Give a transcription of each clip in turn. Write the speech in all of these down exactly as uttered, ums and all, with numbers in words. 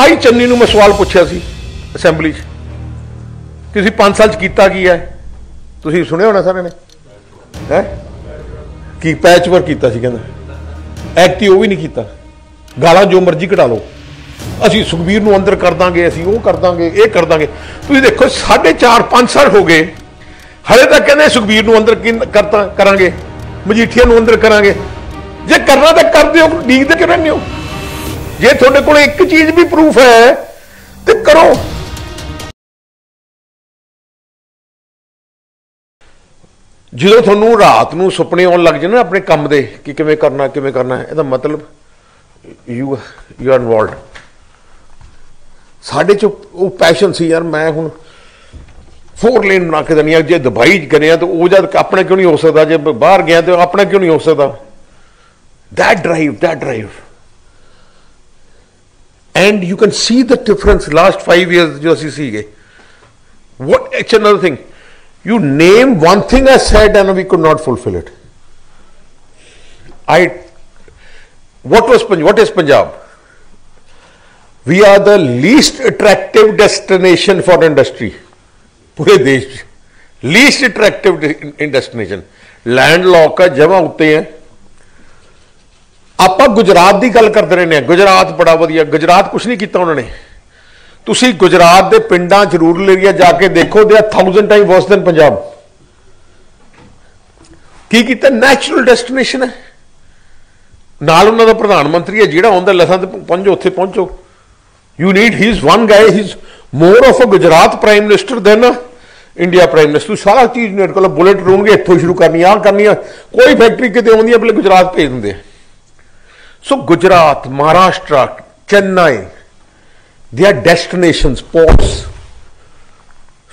आई चन्नी मैं सवाल पूछा सी असैंबली किसी पांच साल किया की है तुसी सुने होना सारे ने है कि पैच वर्क किया कहना एक्टी वो भी नहीं किया गाला जो मर्जी कटा लो असी सुखबीर नूं अंदर कर देंगे असी वो कर देंगे ये कर देंगे तुसी देखो साढ़े चार पांच साल हो गए हले तक कहते सुखबीर नूं अंदर करता करांगे मजीठिया नूं अंदर करांगे जे करना तो कर दिओ डीक दे क्यों रहने हो जे तुहाडे कोल एक चीज भी प्रूफ है तो करो। जो तुहानू रात नूं सुपने आउण लग जाए ना अपने काम दे कि किवें करना किवें करना है इहदा मतलब यू यू आर इनवॉल्वड साढ़े चो वो पैशन सी यार मैं हूँ फोर लेन बना के देनी जे दुबई गए तो वो जब अपना क्यों नहीं हो सकता जे बाहर गया तो अपना क्यों नहीं हो सकता that drive that drive and you can see the difference last five years जो असी सी गए what it's another thing you name one thing I said and we could not fulfil it I what was what is Punjab we are the least attractive destination for industry पूरे देश least attractive destination landlock का जमा होते हैं आप गुजरात की गल करते रहने गुजरात बड़ा वधिया गुजरात कुछ नहीं किया उन्होंने तुसी गुजरात के पिंडा च रूरल एरिया जाके देखो they are thousand time worse than Punjab की किया नैचुरल डेस्टिनेशन है नाल उन्होंने प्रधानमंत्री है जिहड़ा आउंदा लसां ते पहुंचो उत्थे पहुंचो you need he is one guy he is more of a Gujarat prime minister than India prime minister सारा चीज़ ने कोल बुलेट रूम इत्थों शुरू करनी आ करनी कोई फैक्ट्री कितें आउंदी है पहले गुजरात भेज दिंदे so Gujarat Maharashtra Chennai they are destinations ports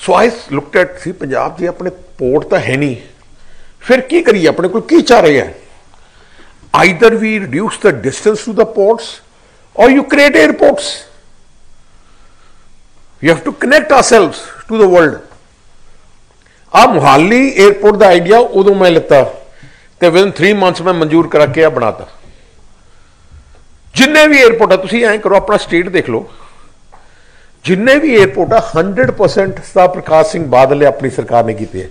so I looked at see Punjab ji अपने पोर्ट तो है नहीं फिर की करिए अपने कोल की चाह रहे हैं Either we reduce the distance to the ports or you create airports. We have to connect ourselves to the world. आ मोहाली एयरपोर्ट का आइडिया उदों मैं लेता तो विदिन थ्री मंथ्स मैं मंजूर करा के बनाता जिन्हें भी एयरपोर्ट है तुसी ऐं करो अपना स्टेट देख लो जिन्हें भी एयरपोर्ट है hundred percent sir Prakash Singh Badal अपनी सरकार ने किए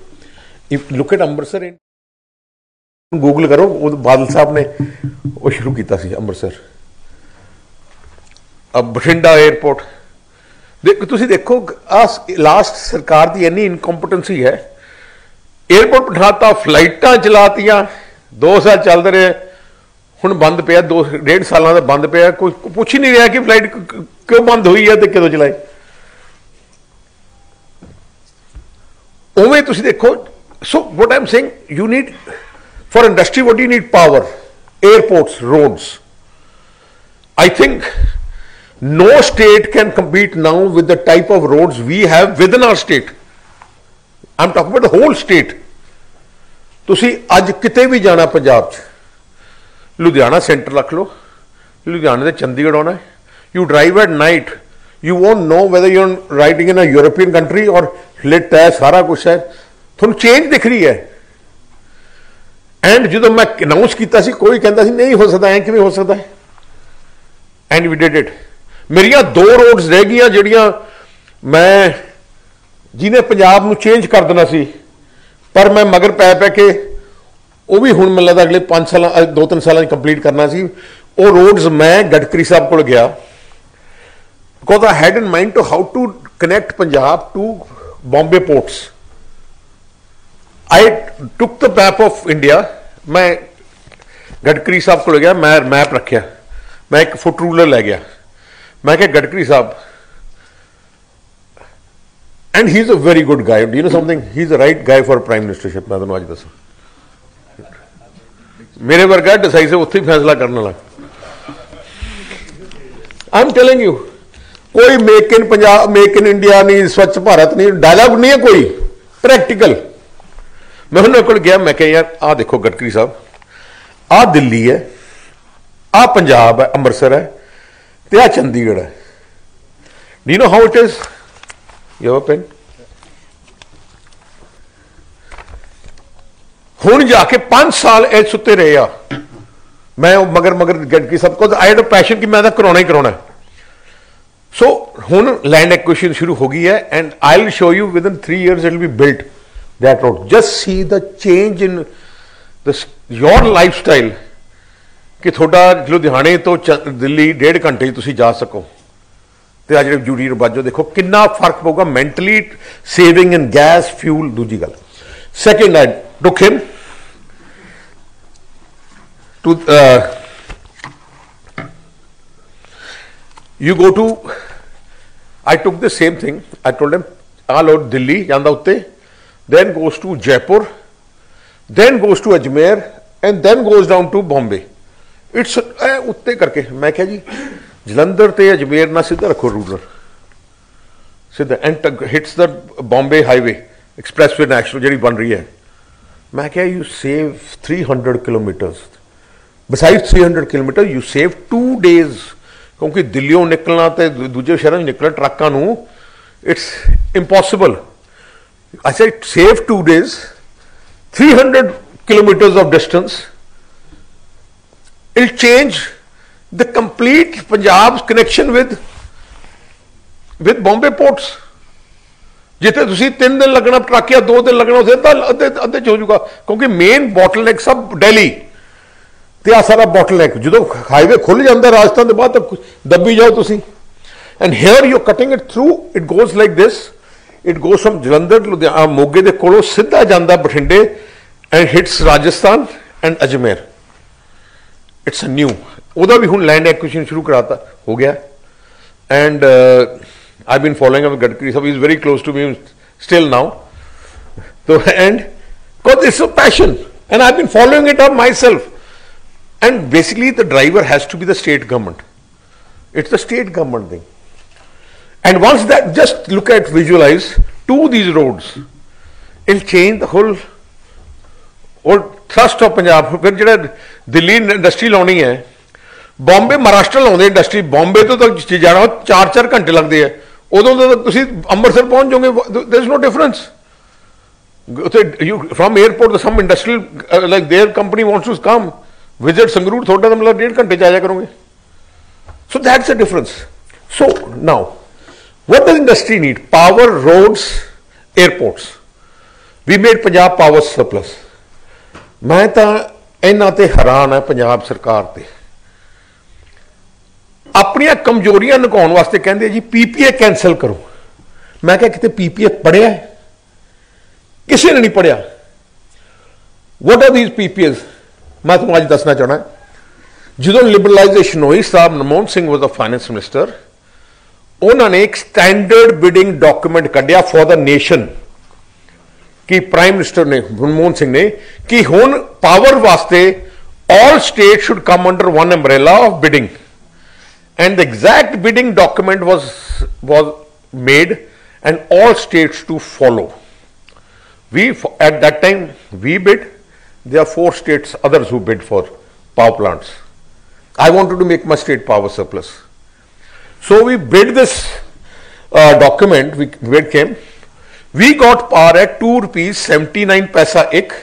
if look at Amritsar in Google करो बादल साहब ने वो शुरू किया अमृतसर अब बठिंडा एयरपोर्ट देख तुसी देखो आ लास्ट सरकार की इन्नी इनकॉम्पिटेंसी है एयरपोर्ट बिठाता फ्लाइटा चलातियां दो साल चलते रहे हुण बंद पे दो डेढ़ साल का बंद पे कोई पूछ ही नहीं रहा कि फ्लाइट क्यों बंद हुई है तो कदों चलाई उवें तुसी देखो so what I am saying you need For industry, what do you need? Power, airports, roads. I think no state can compete now with the type of roads we have within our state. I'm talking about the whole state. तुसी आज किते भी जाना पंजाब च Ludhiana centre रख लो लुधियाने से चंडीगढ़ आना You drive at night. You won't know whether you're riding in a European country or lit है सारा कुछ है थोड़ी चेंज दिख रही है एंड जो मैं अनाउंस किया कोई कहता नहीं हो सकता है कि हो सकता है एंड वी डिड इट मेरिया दो रोड्स रह गई जिहड़ियां मैं जिन्हें पंजाब में चेंज कर देना सी पर मैं मगर पै पै के वह भी हुण मैं लगता अगले पांच साल दो तीन साल कंप्लीट करना सी वो रोड्स मैं गडकरी साहब को गया because I had in mind to how to connect Punjab to Bombay ports I took the map of India. मैं गडकरी साहब को ले गया मैं मैप रखा मैं एक फुट रूलर लै गया मैं क्या Gadkari Sahab and he is a very good guy do you know something he is a right guy for prime ministership मैं तुहानूं अज दस्सां मेरे वर्गा डिसाइसिव उत्थे ही फैसला करने लग आई एम टेलिंग यू कोई make in Punjab make in India नहीं स्वच्छ भारत नहीं डायलॉग नहीं है कोई प्रैक्टिकल मैं उन्होंने को गया मैं क्या यार आ देखो गडकरी साहब आ दिल्ली है आ पंजाब है अमृतसर है तो आ चंडीगढ़ है do you know how it is your pen हुण जाके पांच साल ए सुते रहे आ मैं मगर मगर गडकरी साहब को आई हैड अ पैशन कि मैं तो कराना ही कराना है सो हुन लैंड एक्विजिशन शुरू हो गई है and I will show you within three years it will be built that road. Just see the change in your lifestyle कि थोड़ा लुधियाने तो दिल्ली डेढ़ घंटे तुसी जा सको तो आज जूड़ी रवाजो देखो कितना फर्क पेगा mentally saving in gas fuel. दूजी गल second I took him to you go to I took the same thing. I told him all out Delhi janda utte then goes to Jaipur then goes to Ajmer and then goes down to Bombay. It's utte karke main kya ji Jalandhar te Ajmer na sidha rakho ruler sidha and hits the Bombay highway expressway national jehdi ban rahi hai. Main kya you save three hundred kilometers besides three hundred kilometers you save two days क्योंकि दिल्लियों निकलना तो दूजे शहरों निकलना ट्रकों नूं it's impossible. I said save two days three hundred kilometres of distance it change the complete Punjab connection with with Bombay ports जिते तुसी तीन दिन लगना ट्रक या दो दिन लगना उसे अद्धे च हो जाऊगा क्योंकि मेन बॉटलनैक सब दिल्ली तो आ सारा बॉटलनैक जो हाईवे खुल जाता राजस्थान के बाद दबी जाओ तुसी and here you cutting it through it goes like this it goes from Jalandhar Ludhiana मोगे के कोलों सीधा जाता बठिंडे and hits Rajasthan and Ajmer. It's a new उदा भी हुण लैंड एक्विजिशन शुरू कराता हो गया and I been following up Gadkari साहब is very close to me still now तो and because it's a passion and I been following it up my self. And basically the driver has to be the state government. It's the state government thing. And once that, just look at, visualize to these roads, it'll change the whole, whole thrust of Punjab. फिर जरा Delhi industry लानी है, बॉम्बे महाराष्ट्र लाने industry, Bombay तो तक जा रहा हो चार चार घंटे लगते हैं, उधर तो तक तुसी अमृतसर पहुंच जाओगे. There's no difference. You from airport, some industrial uh, like their company wants to come. Visit Sangrur थोड़ा तो मतलब डेढ़ घंटे जाया करोगे. So that's a difference. So now what does industry need? Power, roads, airports. We made Punjab power surplus. मैं तो इन्हां ते हैरान है पंजाब सरकार ते अपनियां कमजोरियां निकाउण वास्ते कहंदे जी पीपीए कैंसल करो. मैं क्या किते पीपीए पढ़िया है? किसी ने नहीं पढ़िया. What are these PPAs? मैं तुम आज दसना चाहना जो लिबरलाइजेशन हुई साहब Manmohan Singh was the finance minister उन्होंने एक स्टैंडर्ड बिडिंग डॉक्यूमेंट कढ़िया फॉर द नेशन कि प्राइम मिनिस्टर ने मनमोहन सिंह ने कि हुण पावर वास्ते all state should come under one umbrella of bidding and the exact bidding document was was made and all states to follow. We at that time we bid. There are four states others who bid for power plants. I wanted to make my state power surplus, so we bid this uh, document. We bid came. We got power at two rupees seventy nine paisa ek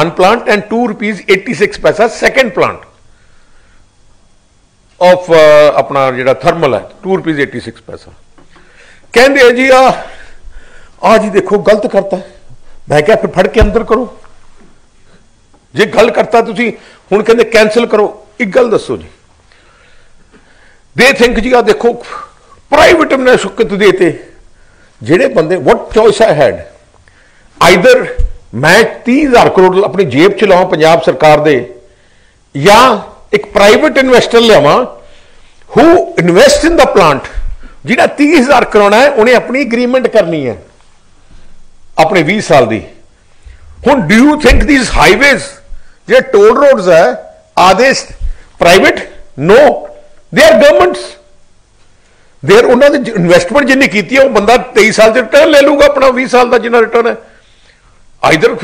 one plant and two rupees eighty six paisa second plant of uh, अपना जिहड़ा thermal है two rupees eighty six paisa. कहंदे है जी आ आ जी देखो गलत करता है. मैं क्या फिर फड़ के अंदर करो जे गल करता तुसी हुण कहंदे कैंसल करो. एक गल दसो जी दे थिंक जी आ देखो प्राइवेट ने सुख देते जेडे बंदे. What choice I had? Either मैं तीस हज़ार करोड़ अपनी जेब च लावां पंजाब सरकार दे या एक प्राइवेट इन्वेस्टर लियावां who invest in the plant जिहड़ा तीस हज़ार करवाना है उन्हें अपनी एग्रीमेंट करनी है अपने बीस साल की. हुण do you think these highways जो टोल रोड्स है आदेश private? No, they are governments. There उन्होंने इन्वेस्टमेंट जिन्नी की है वह बंदा तेईस साल से रिटर्न ले लूगा अपना बीस साल का जिन्ना रिटर्न है. आइदर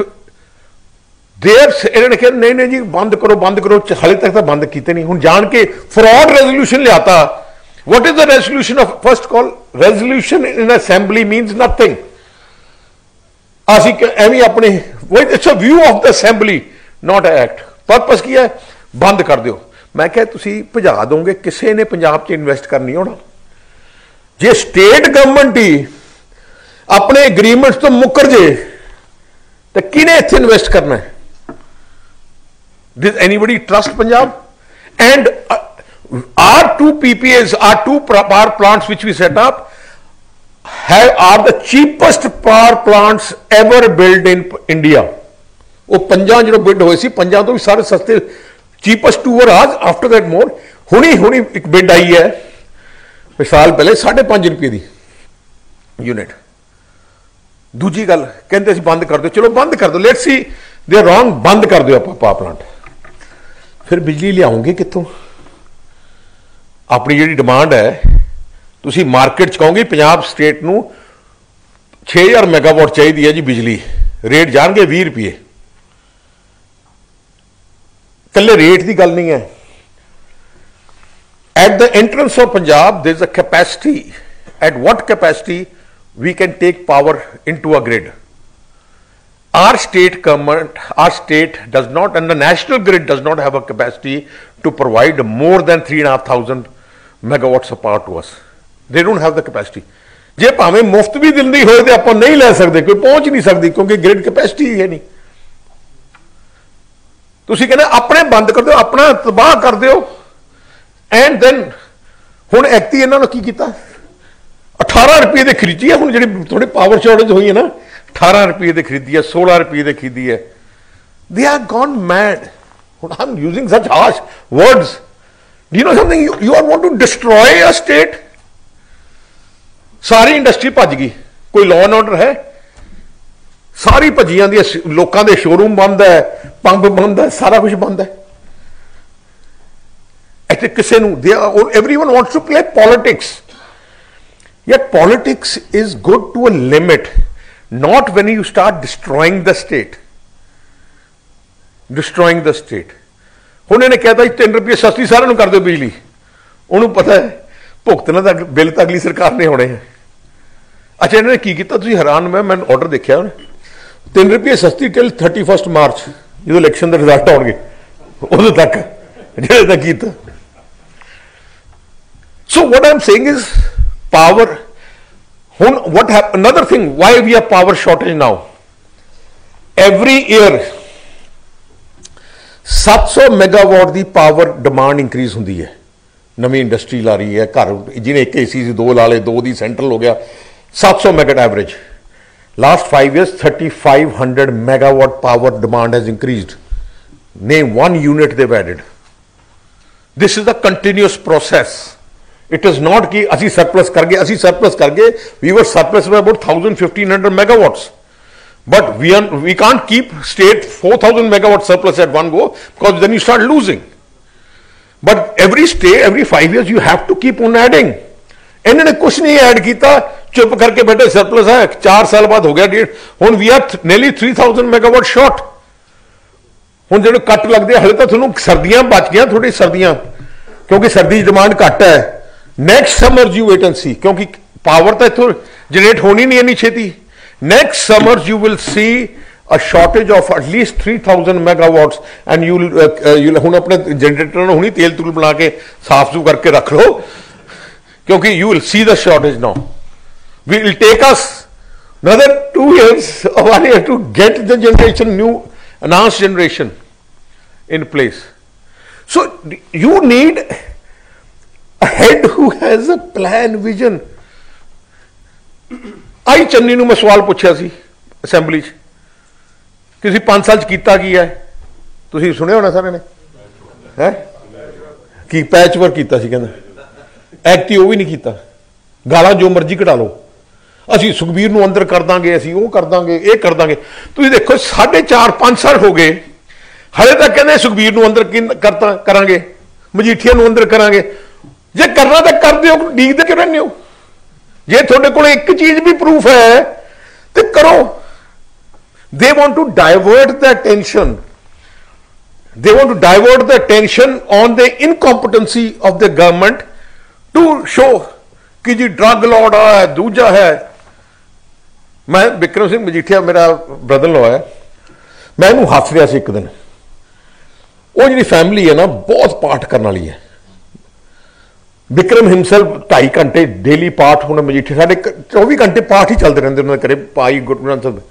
देर इन्होंने कहा नहीं नहीं जी बंद करो बंद करो. हाले तक तो बंद किए नहीं. हुण जान के फ्रॉड रेजोल्यूशन लियाता. What is the resolution of first call? Resolution in assembly means nothing. असी एवं अपने वही it's a view of the assembly not act. Purpose की है बंद कर दो. मैं क्या तुसी भजा दोगे? किसी ने पंजाब च इन्वेस्ट करनी होना जे स्टेट गवर्नमेंट ही अपने एग्रीमेंट्स तो मुकर जे तो किने इत्थे इन्वेस्ट करना है? Does anybody trust Punjab? And uh, our two P P As, our two power plants which we set up, have, are the cheapest power plants ever built in India. वो पंजा जो बिल्ड हुए सी पंजा तो भी सारे सस्ते cheapest two were आज after that more. हुनी हुनी एक बिड आई है साल पहले साढ़े पांच रुपये दी यूनिट. दूजी गल कहते असीं बंद कर दो, चलो बंद कर दो, let's see they are wrong, बंद कर दो पावर प्लांट. फिर बिजली लियाओगे कितों? अपनी जी डिमांड है तुसी मार्केट च कहोगे पंजाब स्टेट नूं छे हज़ार मैगावाट चाहिए है जी बिजली, रेट जाणगे बीस रुपये. कल्ले रेट की गल नहीं है. At the entrance of Punjab, there is a capacity. At what capacity we can take power into a grid? Our state government, our state does not, and the national grid does not have a capacity to provide more than three and a half thousand megawatts of power to us. They don't have the capacity. जे भावे मुफ्त भी दिल्ली होए तो आप नहीं ले सकते, कोई पहुंच नहीं सकती क्योंकि ग्रिड कैपेसिटी ही है नहीं. तुसी कहना अपने बंद कर दो, अपना तबाह कर दो. एंड दैन हुण एक्ती इन्होंने की किया, अठारह रुपये दे खरीदी है. हुण जिहड़ी थोड़ी पावर शॉर्टेज हुई है ना, अठारह रुपये दे खरीदी है, सोलह रुपये दे खरीदी है. They are gone mad. I am using such harsh words. Do you know something? You are want to destroy a state. सारी इंडस्ट्री भज गई, कोई लॉ एंड ऑर्डर है? सारी भजियां दी, लोगों के शोरूम बंद है, पंप बंद है, सारा कुछ बंद है. ऐसे किसे नूं दे और everyone wants to play politics. Yet politics is good to a limit, not when you start destroying the state. Destroying the state. हुण इहने कहता तीन रुपये सस्ती सारे नूं कर दो बिजली, उन्होंने पता है भुगतना दा बिल तो अगली सरकार ने होने है. अच्छा इन्होंने की किया, तुसीं हैरान मैं मैं ऑर्डर देखा तीन रुपये सस्ती टिल थर्टी फस्ट मार्च जो इलेक्शन का रिजल्ट आउणगे उदों तक जिहड़े तक कीता. So what I am saying is power. What happened? Another thing. Why we have power shortage now? Every year, seven hundred megawatt the power demand increase होती है. नवी industry ला रही है, घर जिन्हें एक एसी दो ला ले, दो दी central हो गया. seven hundred megawatt average. Last five years, thirty-five hundred megawatt power demand has increased. Name one unit they've added. This is a continuous process. It is not कि असी सरप्लस करके असी सरप्लस करके we were surplus by about thousand fifteen hundred megawatts but we are we can't keep state four thousand megawatt surplus at one go because then you start losing. But every state every five years you have to keep on adding. इन्होंने कुछ नहीं add किया, चुप करके बैठे, surplus है, चार साल बाद हो गया डेढ़. हुण we are nearly three thousand megawatt short. हुण जो कट लगते हले तो थोड़ा सर्दियां बच गई, थोड़ी सर्दियां क्योंकि सर्दी डिमांड घट है. Next summer you wait and see, क्योंकि पावर तो इतों जनरेट होनी नहीं इन्नी छेती. Next summer you will see a shortage of at least three thousand megawatts and you you हूँ अपने जनरेटर हूँ तेल तूल बना के साफ सूफ करके रख लो क्योंकि you will see the shortage now. We will take us another two years one year to get the generation new announce generation in place. So you need a head who has a plan, vision. I Channi नूं मैं सवाल पूछा सी assembly च कि तुसीं पांच साल च कीता की है, तुसीं सुने होना सारे ने है कि पैच वर्क कीता सी. कहंदा एक्ट वो भी नहीं कीता, गाला जो मर्जी कटा लो, असीं सुखबीर नूं अंदर कर दांगे, असीं वो कर दांगे, ये कर दांगे. तुसीं देखो साढ़े चार पांच साल हो गए, हले तक कहंदे सुखबीर नूं अंदर करता करांगे, मजीठिया नूं अंदर करांगे. जे करना तो कर दो, डीकते क्यों रहने हो? जे थोड़े को एक चीज भी प्रूफ है तो करो. They want to divert the attention, they want to divert the attention on the incompetency of the government to show कि जी ड्रग लॉर्ड है, दूजा है. मैं बिक्रम सिंह मजीठिया मेरा ब्रदर लॉ है, मैं इन्हू हस रहा एक दिन. वो जी फैमिली है ना बहुत पाठ करने वाली है, बिक्रम हिमसेल्फ ढाई घंटे डेली पाठ, उन्हें मजीठे साढ़े चौबी घंटे पाठ ही चलते रहते उन्होंने करे पाई गुरु ग्रंथ साहब।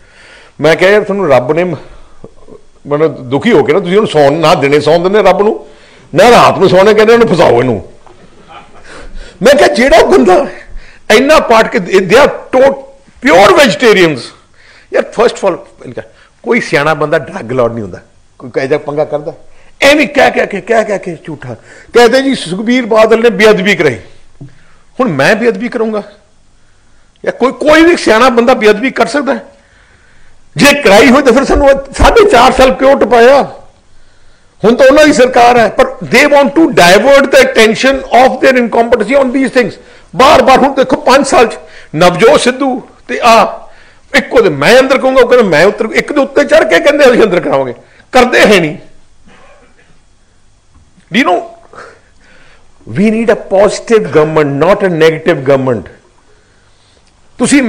मैं क्या यार थोड़ा रब ने मैंने दुखी होकर ना तुम सौन ना देने सौन देने रब न ना रात में सोने कहने उन्हें फसाओ इनू। मैं क्या जेड़ा बंदा इन्ना पाठ के they are two pure vegetarians यार। फर्स्ट ऑफ ऑल कोई सियाना बंदा ड्रग लॉर्ड नहीं होता, कोई कैजा पंगा करता एवं कह कह के कह कह के झूठा कहते जी सुखबीर बादल ने बेअदबी कराई, हूँ मैं बेअदबी करूंगा या कोई कोई भी सियाना बंदा बेअदबी कर सकता है? जे कराई हो तो फिर सू साढ़े चार साल क्यों टपाया? हुण तो उन्होंने सरकार है पर they want to divert the attention of their incompetency on these things. बार बार हूँ देखो पांच साल नवजोत सिद्धू ते आ एक मैं अंदर कहूंगा वो कहना मैं उत्तर एक उत्ते चढ़ के कहते अभी अंदर कराओगे करते हैं नहीं। You know, we need a positive government, not a negative government. तुसी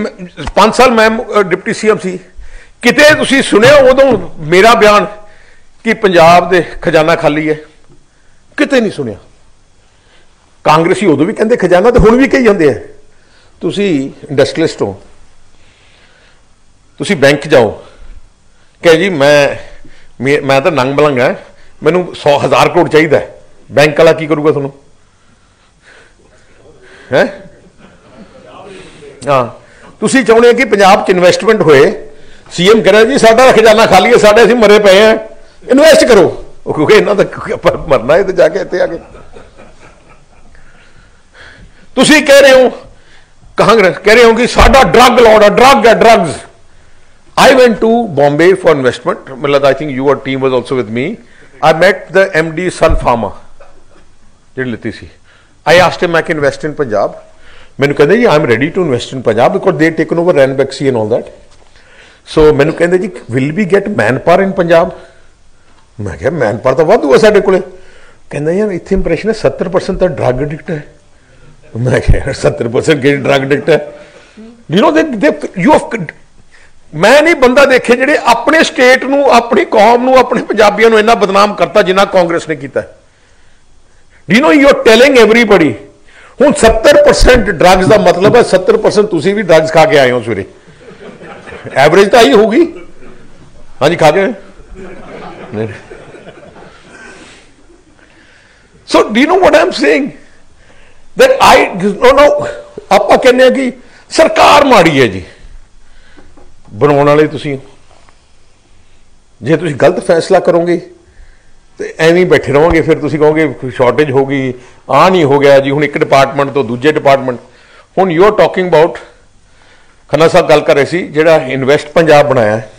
पांच साल मैम डिप्टी सी एम सी किते तुसी सुनिया उदों मेरा बयान कि पंजाब दे खजाना खाली है? किते नहीं सुनिया। कांग्रेसी उदों भी कहते खजाना तो हुण भी कही जाते हैं। तुसी इंडस्ट्रियलिस्ट हो, तुसी बैंक जाओ कह जी मैं मैं तो नंग बलंगा मैनू सौ हज़ार करोड़ चाहिए, बैंक वाला की करूगा थोनू है? हाँ तुसी चाहते कि पंजाब च इन्वेस्टमेंट होए, सीएम कह रहा जी साडा खजाना खाली है, साडे असीं मरे पे हैं, इन्वेस्ट करो क्योंकि इन्हां दा मरना है तो जाके इत्थे आके तुसी कह रहे हो कांग्रेस कह रहे हो कि साडा ड्रग लॉर्ड ड्रग है drugs. I went to Bombay for investment, मतलब I think your team was also with me. I met the M D Sun Pharma जिहड़ी लेती सी। I asked him I can invest in Punjab, मैनू कहते जी I am ready to invest in Punjab because they taken over Ranbaxy and all that. So मैनू कहते जी will we get man power in Punjab? मैं क्या मैन पावर तो वाधू है साढ़े कोले। कहना यार इतने इंप्रैशन है सत्तर परसेंट तो ड्रग एडिक्ट है। मैं क्या सत्तर परसेंट कि ड्रग एडिक्ट है? यू नो दे यू मैं नहीं बंदा देखे जिहड़े अपने स्टेट नू अपनी कौम नू अपने पंजाबियों नू इन्ना बदनाम करता जिन्ना कांग्रेस ने किया। Do know you are telling everybody हुण सत्तर परसेंट ड्रग्स का मतलब है सत्तर परसेंट तुसी भी ड्रग्स खा के आए हो सवेरे, एवरेज तो आई होगी। हाँ जी खा के आए। So do know what I am saying that I know no आपां कहने कि सरकार माड़ी है जी, बनाने वाले तुसीं जे तुसीं गलत फैसला करोगे तो एवें बैठे रहोगे, फिर तुसीं कहोगे शॉर्टेज होगी आ नहीं हो गया जी हुण एक डिपार्टमेंट तो दूजे डिपार्टमेंट। हुण you are talking about Khanna साहब गल कर रहे सी जिहड़ा इन्वेस्ट पंजाब बनाया है।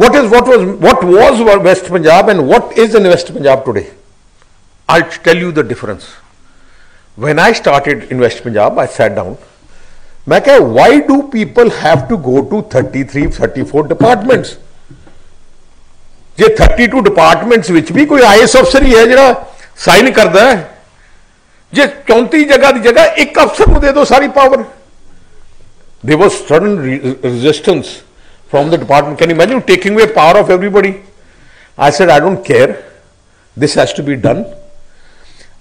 What is what was what was west Punjab and what is invest Punjab today? I tell you the difference. When I started invest Punjab I sat down, मैं क्या why do people have to go to thirty three thirty four departments? जो thirty two departments which भी कोई I S अफसर ही है जो sign करता है, जो चौंती जगह की जगह एक अफसर को दे दो सारी power. There was sudden resistance from the department. Can you imagine taking away power of everybody? I said I don't care, this has to be done.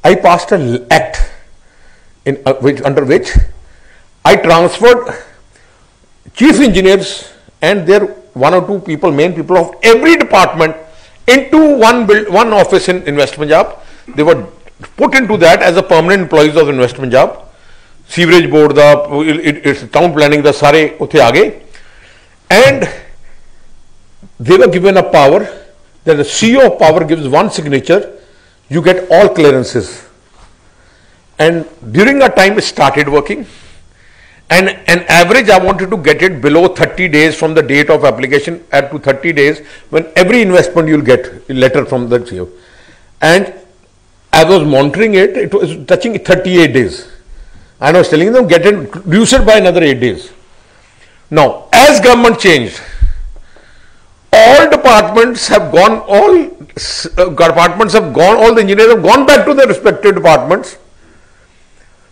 I passed an act in which under which I transferred chief engineers and their one or two people, main people of every department into one build, one office in Invest Punjab. They were put into that as a permanent employees of Invest Punjab. Sewerage board da, it, it's town planning da, सारे उथे आ गए and they were given a power that the C E O of power gives one signature, you get all clearances. And during our time, it started working. And an average I wanted to get it below thirty days from the date of application up to thirty days when every investment you'll get a letter from the C E O. And I was monitoring it, it was touching thirty-eight days. And I was telling them get it, reduce it by another eight days. Now as government changed, all departments have gone, all uh, departments have gone, all the engineers have gone back to their respective departments.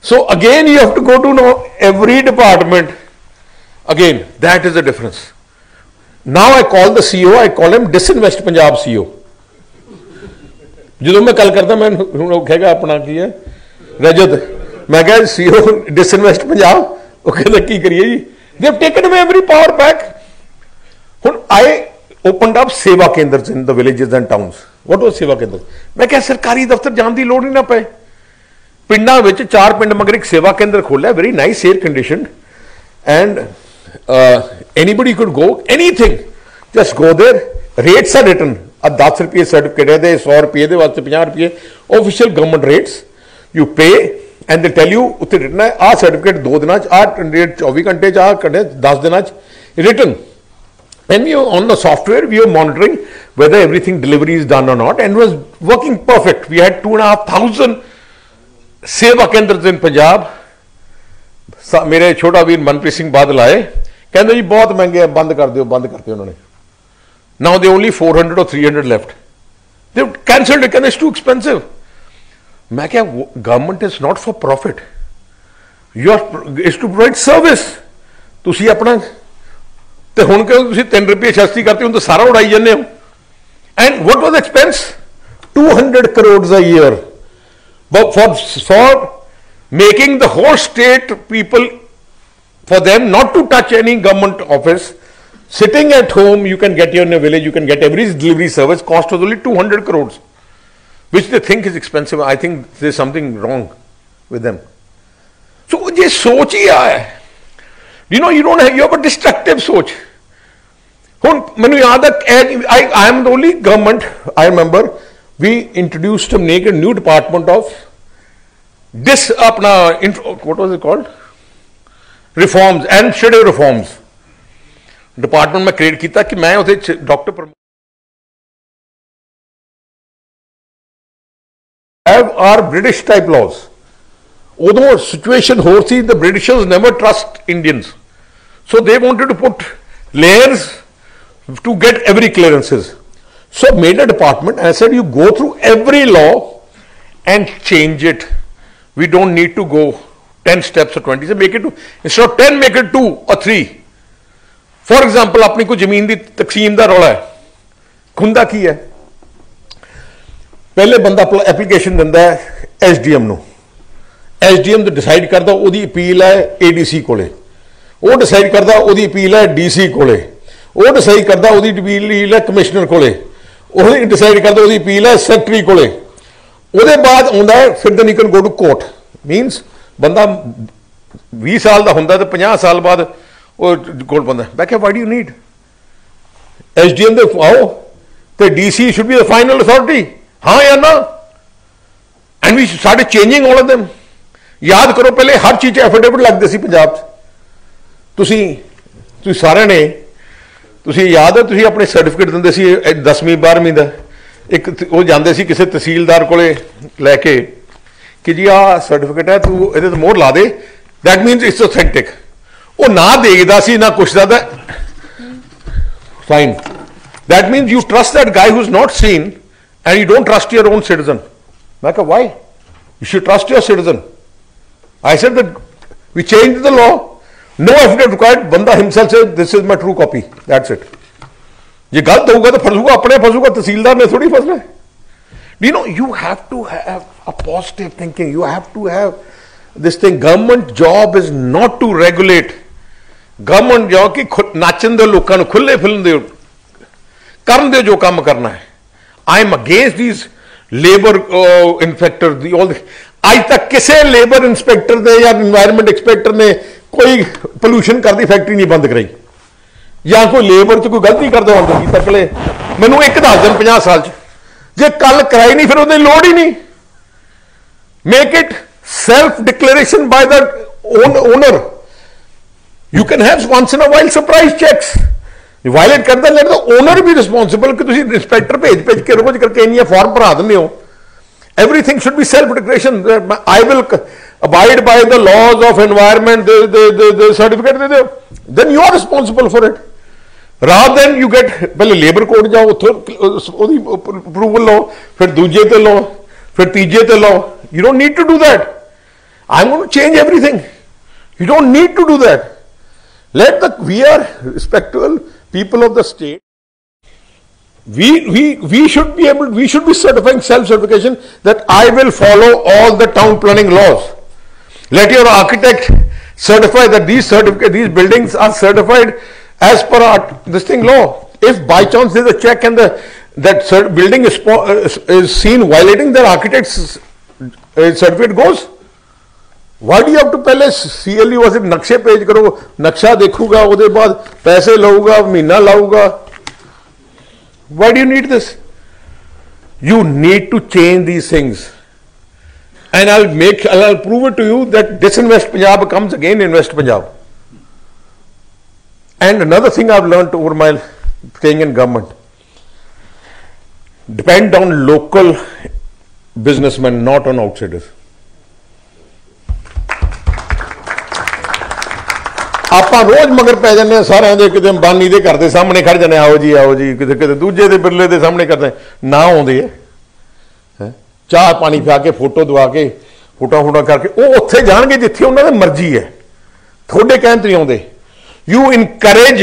So again you have to go to know every department again. That is the difference. Now I call the C E O, I call him disinvest Punjab C E O. जो मैं कल करता मैं कहेगा अपना की है रजत मैं कहा सीओ डिसइन्वेस्ट पंजाब वो कहता की करिए जी they have taken away every power back हुन आई ओपनड अप सेवा Kendra in the villages and towns what was सेवा केंद्र मैं कहा सरकारी दफ्तर जाने की लोड़ ही ना पए पिंडा विच चार पिंड मगर एक सेवा केंद्र खोलिया very nice air conditioned and anybody could go anything just go there rates are written अब दस रुपये सर्टिफिकेट है सौ रुपये दे वास्ते पचास रुपये official government rates you pay and they tell you उत्ते रिटन है आ सर्टिफिकेट दो दिन आ रेट चौबीस घंटे आ घंटे दस दिन written and we on the software we are monitoring whether everything delivery is done और not and was working perfect we had two and half thousand Sewa Kendra इन पंजाब मेरे छोटा वीर मनप्रीत सिंह बादल आए कहते जी बहुत महंगे है बंद कर दो बंद करते उन्होंने Now they only four hundred or three hundred left. They cancelled it because it's too expensive. मैं क्या government is not for profit. You are is to provide service. तुसी अपना ते होन के तुसी तीन रुपये छस्ती करते हो तो सारा उड़ाई जाने हो. And what was the expense? two hundred crores a year. But for for making the whole state people for them not to touch any government office. Sitting at home, you can get here in a village, you can get every delivery service, cost was only two hundred crores, which they think is expensive. I think there's something wrong with them. So, ये सोच ही आया. You know, you don't have, you have a destructive सोच. मैंने याद है, I, I am the only government, I remember, we introduced a new department of this, अपना, what was it called? Reforms, administrative reforms. Department में create किया कि मैं उसे doctor Pramod have are British type laws उदों सिचुएशन होर सी the Britishers never trust Indians so they wanted to put layers to get every clearances so made a department I said you go through every law and change it we don't need to go ten steps और twenty make it to instead of ten make it two और three for example अपनी कोई जमीन की तकसीम का रौला है खुंदा की है पहले बंदा एप्लीकेशन दिता है S D M S D M decide करता वो अपील है ए डी सी को डिसाइड करता वो अपील है डी सी को डिसाइड करता वो अपील है कमिश्नर को डिसाइड करता वो अपील है सैकटरी को बाद आंदा है फिर then you can go to court means बंदा बीस साल का होंदा तो पचास साल बाद कोर्ट बंदा मैं क्या why do need S D M दे आओ तो D C should be the final authority हाँ या ना and we started changing all of them याद करो पहले हर चीज़ एफिडेविट लगते सी पंजाब तुसी तुसी सारे ने तुसी याद है तुसी अपने सर्टिफिकेट दिंदे सी दसवीं बारहवीं दा एक वो जांदे सी किसी तहसीलदार को लैके कि जी आ सर्टिफिकेट है तू इहदे ते मोहर ला दे दैट मीनस इट्स ऑथेंटिक वो ना देखता सी ना कुछ दादा fine that means you trust that guy who is not seen and you don't trust your own citizen मैं कहा why you should trust your citizen I said that we change the law no affidavit required बंदा himself say this is my true copy that's it ये गलत होगा तो फंसूगा अपने फंसूगा तहसीलदार ने थोड़ी फंसना you know you have to have a positive thinking you have to have this thing government job is not to regulate government जो कि नाचन दो लोगों को खुले फिल्म दो करन दो जो काम करना है I am against these labour inspector all आज तक किसी लेबर इंस्पेक्टर ने या इन्वायरमेंट इंस्पेक्टर ने कोई पोल्यूशन करती फैक्ट्री नहीं बंद कराई या कोई लेबर च कोई गलती करता बंद तकले मैनू एक दस दिन पचास साल जे कल कराई नहीं फिर उन्हें लोड़ ही नहीं make it self declaration by the owner You can have once in a while surprise checks. You violate करता है लेकिन तो owner भी responsible कि तुझे inspector भेज भेज के रोज करके नहीं form पर आदमी हो. Everything should be self-declaration. I will abide by the laws of environment. The the the, the certificate दे दो. Then you are responsible for it. Rather than you get पहले labour code जाओ उधर approval लो फिर दूजे ते लो फिर तीजे ते लो. You don't need to do that. I am going to change everything. You don't need to do that. Let the we are respectable people of the state. We, we, we should be able, we should be certifying, self-certification that I will follow all the town planning laws. Let your architect certify that these certificate, these buildings are certified as per our, this thing law. If by chance there is a check and the, that cert building is, is seen violating, their architect's certificate goes. Why do you have to पहले C L U was it नक्शे पेज करो, नक्शा देखूंगा, उसके बाद पैसे लाऊंगा, महीना लाऊंगा. Why do you need this? You need to change these things, and I'll make, I'll prove it to you that disinvest Punjab comes again invest Punjab. And another thing I've learned over my staying in government: depend on local businessmen, not on outsiders. आप रोज मगर पै जाने सारे दे किते अंबानी दे घर दे सामने खड़ जाने आओ जी आओ जी किते किते दूजे दे बिरले दे सामने करते ना आउंदे है चाह पानी पिया के फोटो दवा के फोटा फोटा करके वो उत्थे जाणगे जिथे उन्हां दी मर्जी है थोड़े कहण ते नहीं आउंदे. यू इनकरेज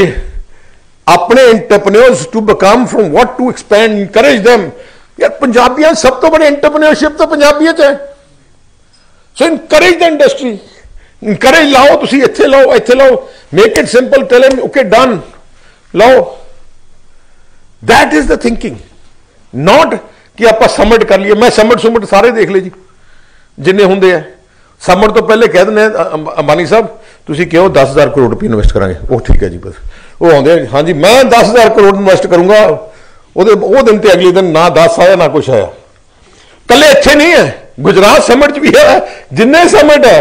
अपने entrepreneurs to become from what to expand encourage them. यार पंजाबियां सब तो बड़ी एंटरप्रेन्योरशिप तो पंजाबियां च है. So encourage the industry. Encourage लाओ तुसी इत्थे लाओ इत्थे लाओ. Make it simple. Tell him okay done. लाओ. That is the thinking. Not कि आप समट कर लिए. मैं समट सुमट सारे देख ले जी जिन्हें होंगे है. समट तो पहले कह देने अंबानी साहब तुसी कहो दस हज़ार करोड़ रुपये इन्वेस्ट करांगे. वो ठीक है जी बस वो आते हैं हाँ जी मैं दस हज़ार करोड़ इन्वेस्ट करूँगा. वो दिन तो अगले दिन ना दस आया ना कुछ आया. कल अच्छे नहीं है. गुजरात समट भी है. जिन्हें समट है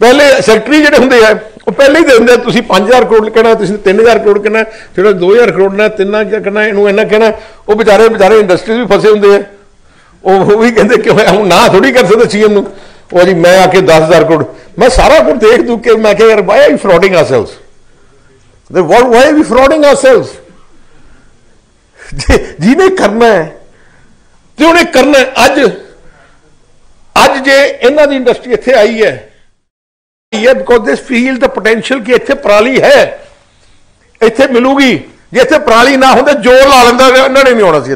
पहले सैकटरी जोड़े होंगे है वो पहले ही देंगे तुम पाँच हज़ार करोड़ कहना तीन हज़ार करोड़ कहना फिर दो हज़ार करोड़ तीन कहना इनू इना कहना. वो बेचारे बेचारे इंडस्ट्रीज भी फसे होंगे है. वो भी कहते क्यों हम ना थोड़ी कर सकते सी एम को जी मैं आके दस हज़ार करोड़ मैं सारा कुछ देख दूँ कि मैं क्या यार why are we frauding ourselves world why are we frauding ourselves. जिन्हें करना है तो उन्हें करना है. अज अज जे इन्हों की इंडस्ट्री इतने आई है because this feel the potential कि इतने पराली है इतने मिलूगी. जे इतने पराली ना होते जोर ला लेंदा इन्होंने नहीं आना सी.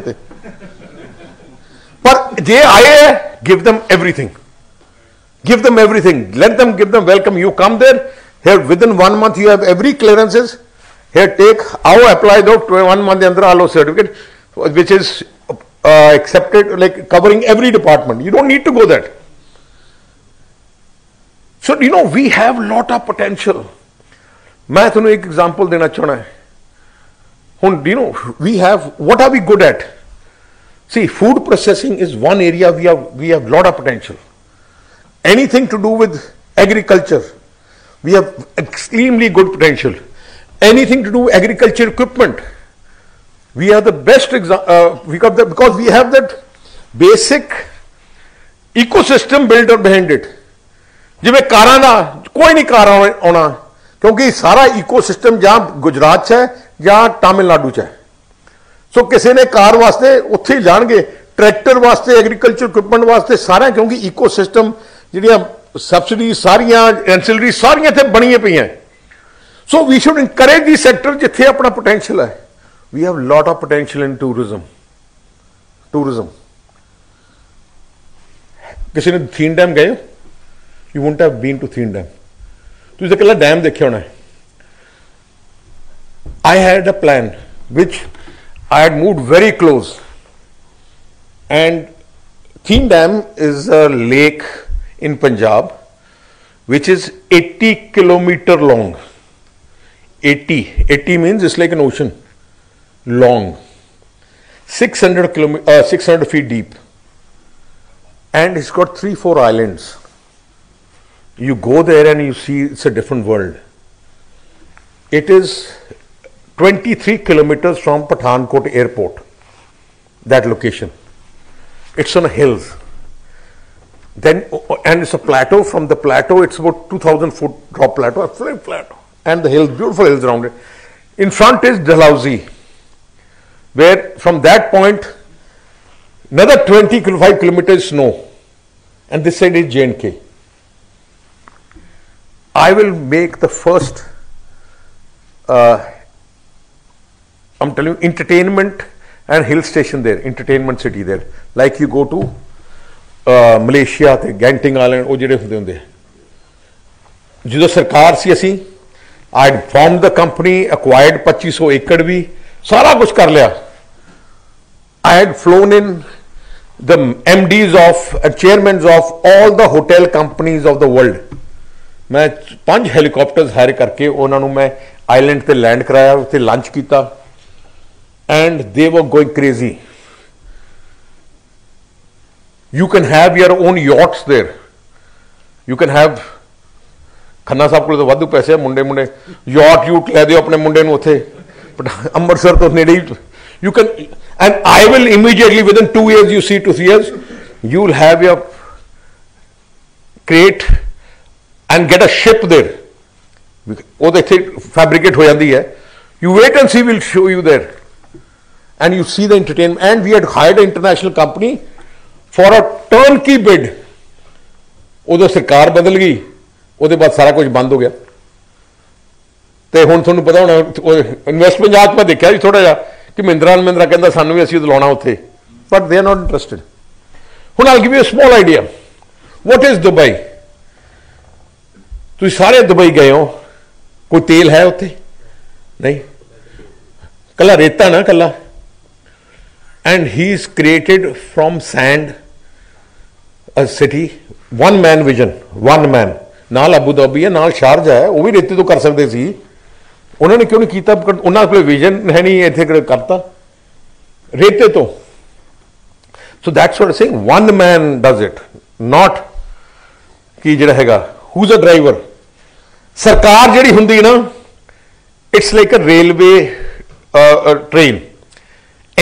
पर जे आए है give them everything give them everything let them give them welcome. You come there here within one month you have every clearances here take आओ अप्लाई दो वन मंथ के अंदर आ लो certificate which is accepted like covering every department. You don't need to go that. So you know we have lot of potential. मैं तुम्हें एक example देना चाहना है. हम you know we have what are we good at? See, food processing is one area we have we have lot of potential. Anything to do with agriculture, we have extremely good potential. Anything to do with agriculture equipment, we are the best uh, we got the because we have that basic ecosystem builder behind it. जिमें कारां दा कोई नहीं car आना क्योंकि सारा ecosystem जां गुजरात च है जां तमिलनाडु च है. सो किसी ने कार वास्ते उत्थे जाणगे ट्रैक्टर वास्ते एग्रीकल्चर इक्विपमेंट वास्ते सारा क्योंकि इकोसिस्टम जिहड़ियां सबसिडी सारियां एंसिलरी सारियां इत्थे बणीआं पईआं. So we should encourage the sector जिथे अपना पोटेंशियल है. We have lot of potential in tourism. Tourism किसी ने थीन डैम गए You wouldn't have been to Thien Dam. तुझे कल डैम देखे होना है. I had a plan which I had moved very close. And Thien Dam is a lake in Punjab which is eighty kilometer long. eighty, eighty means it's like an ocean, long, six hundred kilometer, uh, six hundred feet deep, and it's got three, four islands. You go there and you see it's a different world. It is twenty-three kilometers from Pathankot airport, that location. It's on a hill. Then, and it's a plateau. From the plateau, it's about two thousand foot drop plateau, a flat plateau. And the hills, beautiful hills around it. In front is Dalhousie, where from that point, another twenty-five kilometers snow. And this side is J and K. I will make the first, uh, I'm telling you, entertainment and hill station there, entertainment city there. Like you go to uh, Malaysia, the Genting Island, oh, jede hunde hunde. Jidho sarkar si assi, I had formed the company, acquired twenty-five hundred acre bhi, sara kuch kar liya. I had flown in the M Ds of, uh, chairmen of all the hotel companies of the world. मैं पांच helicopters higher करके उन्होंने मैं island पे land कराया, उत्थे lunch किया and they were going crazy. You can have your own yachts there, you can have. Khanna साहब को तो वाधू पैसे है, मुंडे मुंडे यॉट यूट लै दो अपने मुंडे नूं उत्थे अमृतसर तो नेड़े ही. You can, and I will immediately within two years, you see, two three years, you will have your crate and get a ship there. Oh, they think fabricate ho jandi hai. You wait and see, we'll show you there, and you see the entertainment. And we had hired an international company for a turnkey bid. Oh, the सरकार बदल गई, उसके बाद सारा कुछ बंद हो गया. ते हुण तुहानूं पता होना इन्वेस्टमेंट जात मैं देखा जी थोड़ा जा. कि महिंद्रा महिंद्रा कहता सानू भी असीं लाउणा उत्थे, but they are not interested. हुण I will give you a small idea what is Dubai. तुसीं सारे दुबई गए हो, कोई तेल है उत्थे? नहीं, कला रेता ना कला. And he is created from sand a city, one man vision, one man. नाल अबू धाबी है, नाल शारजा है, वह भी रेते तो कर सकते सी, उन्होंने क्यों नहीं किया? उन्होंने कोई विजन है नहीं, इतने करता रेते तो. So that's what I am saying, one man does it, not कि जिहड़ा हैगा हू इज अ ड्राइवर. सरकार जिहड़ी हुंदी है ना, it's like a railway train,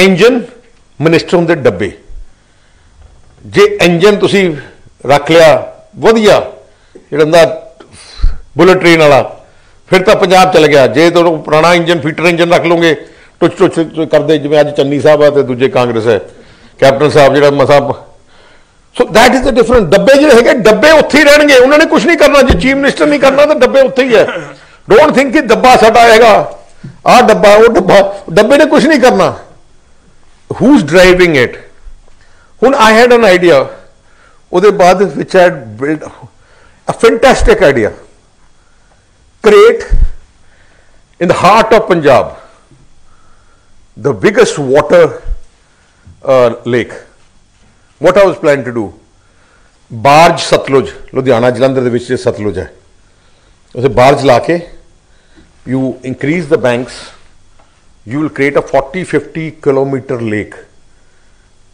engine minister हुंदे डब्बे. जे इंजन तुसी रख लिया वधिया जिहड़ा हुंदा बुलेट ट्रेन वाला, फिर तो पंजाब चल गया. जे तो पुराना इंजन फीटर इंजन रख लोगे, टुच टुच करते जिवें अज चन्नी साहब है, तो दूजे कांग्रेस है, कैप्टन साहब जिहड़ा मसा. So that is the different. डब्बे जिहड़े हैगे, डब्बे उत्थे ही रहणगे, उन्होंने कुछ नहीं करना. जो चीफ मिनिस्टर नहीं करना तो डब्बे उत्थे ही है. डोंट थिंक कि डब्बा साडा आएगा, आ डब्बा वो डब्बा, डब्बे ने कुछ नहीं करना. Who is driving it? हुण आई हैड एन आइडिया, उसदे बाद which I had build a fantastic idea. Create in the heart of Punjab the biggest water uh, lake. What I was planning to do, barge Satluj, Ludhiana Jalandhar de vich Satluj hai, usse barge la ke you increase the banks, you will create a forty fifty kilometer lake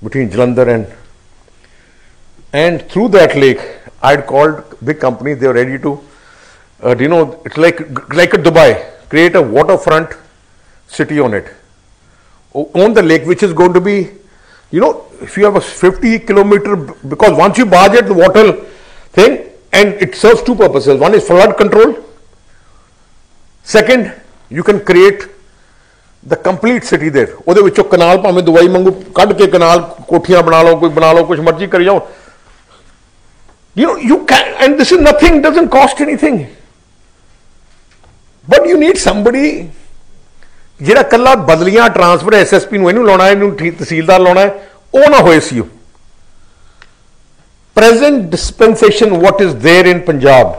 between Jalandhar and and through that lake. I had called big companies, they were ready to Uh, do you know, it's like like a Dubai, create a waterfront city on it, on the lake, which is going to be, you know, if you have a fifty kilometer, because once you barge it, the water thing, and it serves two purposes. One is flood control. Second, you can create the complete city there. उधर विचो कनाल पर हमें Dubai Mangu काट के कनाल कोठियाँ बना लो, कोई बना लो, कुछ मर्जी कर जाओ. You know, you can, and this is nothing, doesn't cost anything. But you need somebody जिहड़ा कल्ला बदलियां ट्रांसफर एस एस पी नूं लाना है, इन्हूं तहसीलदार लाना है, वह ना होए सी. Present dispensation what is there in Punjab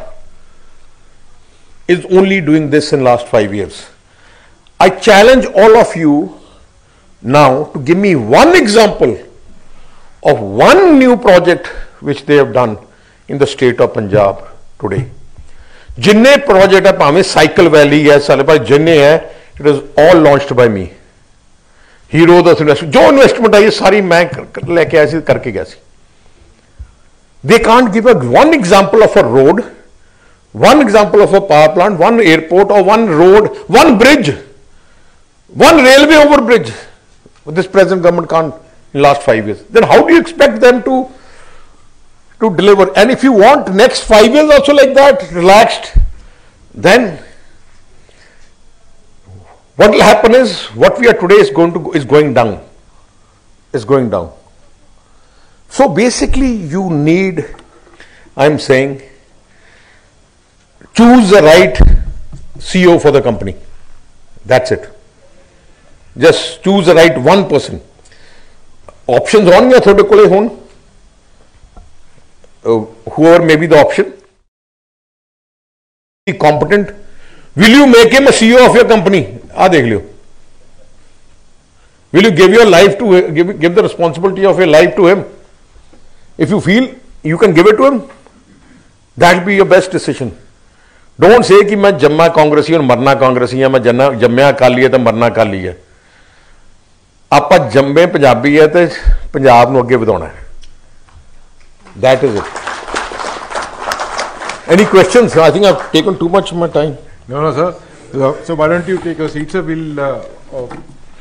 is only doing this in last five years. I challenge all of you now to give me one example of one new project which they have done in the state of Punjab today. जिन्ने project है, भावे cycle valley है, साले भाई जिन्ने है, it is all launched by me. Hero the investment, जो investment आई सारी मैं लेके आया सी, करके गया सी. They can't give a one example of a road, one example of a power plant, one airport और one road, one bridge, one railway over bridge. This present government can't in last five years. Then how do you expect them to to deliver? And if you want next five years also like that, relaxed, then what will happen is what we are today is going to is going down, is going down. So basically, you need, I am saying, choose the right C E O for the company. That's it. Just choose the right one person. Options on your third college on. Uh, whoever may be the option. Be competent. Will you make him a C E O of your company? Ah, dekh liyo. Will you give your life to give give the responsibility of your life to him? If you feel you can give it to him, that will be your best decision. Don't say कि मैं जम्मा कांग्रेसी और मरना कांग्रेसी है, मैं जन्ना जम्मिया अकाली है तो मरना अकाली है। आपा जम्मे पंजाबी है तो पंजाब नूं अगे वधाउणा है। That is it. Any questions? I think I've taken too much of my time. No, no, sir. So why don't you take a seat, sir? We'll. Uh,